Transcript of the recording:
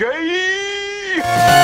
gay!